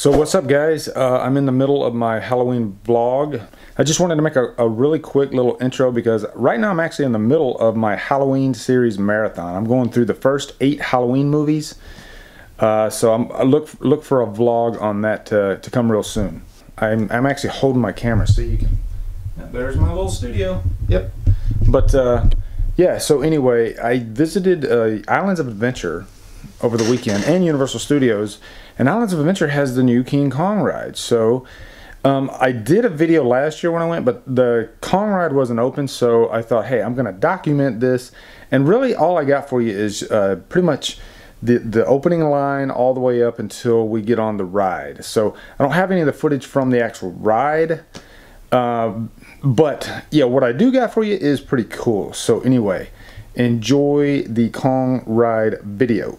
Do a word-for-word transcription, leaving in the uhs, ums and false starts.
So what's up, guys? Uh, I'm in the middle of my Halloween vlog. I just wanted to make a, a really quick little intro because right now I'm actually in the middle of my Halloween series marathon. I'm going through the first eight Halloween movies. Uh, so I'm, I look, look for a vlog on that to, to come real soon. I'm, I'm actually holding my camera so you can... There's my little studio. Yep. But uh, yeah, so anyway, I visited uh, Islands of Adventure over the weekend and Universal Studios, and Islands of Adventure has the new King Kong ride. So um, I did a video last year when I went, but the Kong ride wasn't open, so I thought, hey, I'm gonna document this. And really all I got for you is uh, pretty much the, the opening line all the way up until we get on the ride. So I don't have any of the footage from the actual ride, uh, but yeah, what I do got for you is pretty cool. So anyway, enjoy the Kong ride video.